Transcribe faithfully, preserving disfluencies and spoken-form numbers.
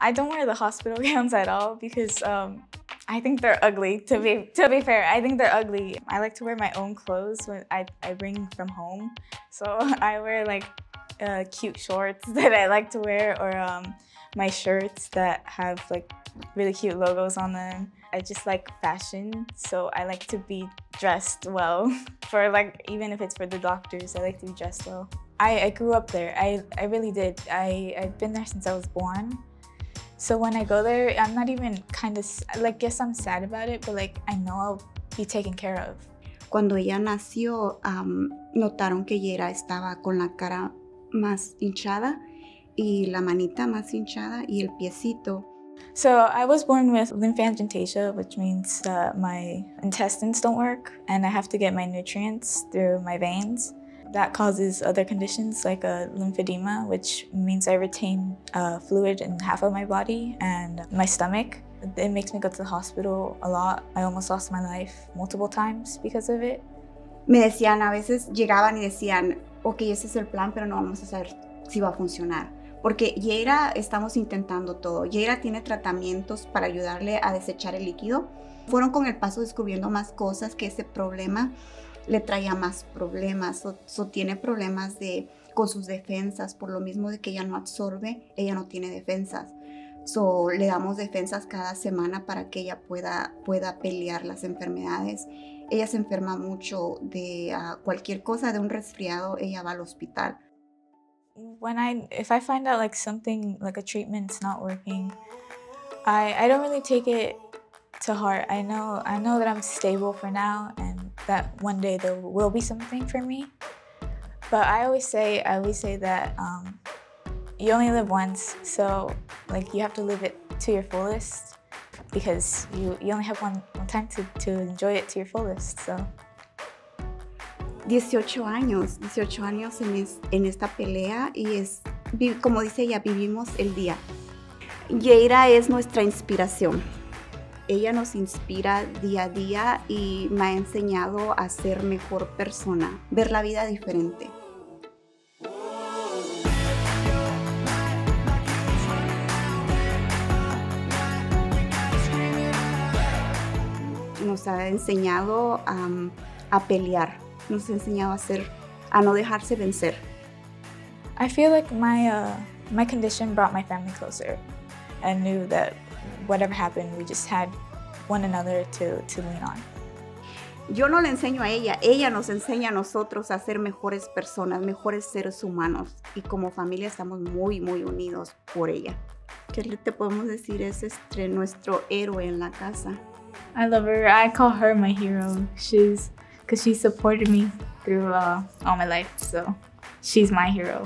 I don't wear the hospital gowns at all because um, I think they're ugly, to be, to be fair. I think they're ugly. I like to wear my own clothes when I, I bring from home. So I wear like uh, cute shorts that I like to wear, or um, my shirts that have like really cute logos on them. I just like fashion, so I like to be dressed well. For like, even if it's for the doctors, I like to be dressed well. I, I grew up there, I, I really did. I, I've been there since I was born. So when I go there, I'm not even kind of, like, guess I'm sad about it, but like, I know I'll be taken care of. Cuando ella nació, um, notaron que Yeira estaba con la cara más hinchada y la manita más hinchada y el piecito. So I was born with lymphangiectasia, which means that my intestines don't work and I have to get my nutrients through my veins. That causes other conditions like a lymphedema, which means I retain uh, fluid in half of my body and my stomach. It makes me go to the hospital a lot. I almost lost my life multiple times because of it. Me decían, a veces llegaban y decían, okay, ese es el plan, pero no vamos a saber si va a funcionar. Porque Yeira estamos intentando todo. Yeira tiene tratamientos para ayudarle a desechar el líquido. Fueron con el paso descubriendo más cosas que ese problema le traía más problemas, o, o tiene problemas de, con sus defensas, por lo mismo de que ella no absorbe, ella no tiene defensas. So, le damos defensas cada semana para que ella pueda, pueda pelear las enfermedades. Ella se enferma mucho de uh, cualquier cosa, de un resfriado, ella va al hospital. When I, if I find out like something, like a treatment's not working, I, I don't really take it to heart. I know, I know that I'm stable for now, and that one day there will be something for me. But I always say, I always say that um, you only live once, so like you have to live it to your fullest because you, you only have one, one time to, to enjoy it to your fullest, so. dieciocho años, dieciocho años en, es, en esta pelea y es, como dice ella, vivimos el día. Yeira es nuestra inspiración. Ella nos inspira día a día y me ha enseñado a ser mejor persona, ver la vida diferente. Nos ha enseñado um, a pelear, nos ha enseñado a, ser, a no dejarse vencer. I feel like my, uh, my condition brought my family closer. I knew that whatever happened, we just had one another to, to lean on. Yo no le enseño a ella, ella nos enseña a nosotros a ser mejores personas, mejores seres humanos. Y como familia estamos muy, muy unidos por ella. ¿Qué te podemos decir? Es este, nuestro héroe en la casa. I love her. I call her my hero. She's, because she supported me through uh, all my life, so she's my hero.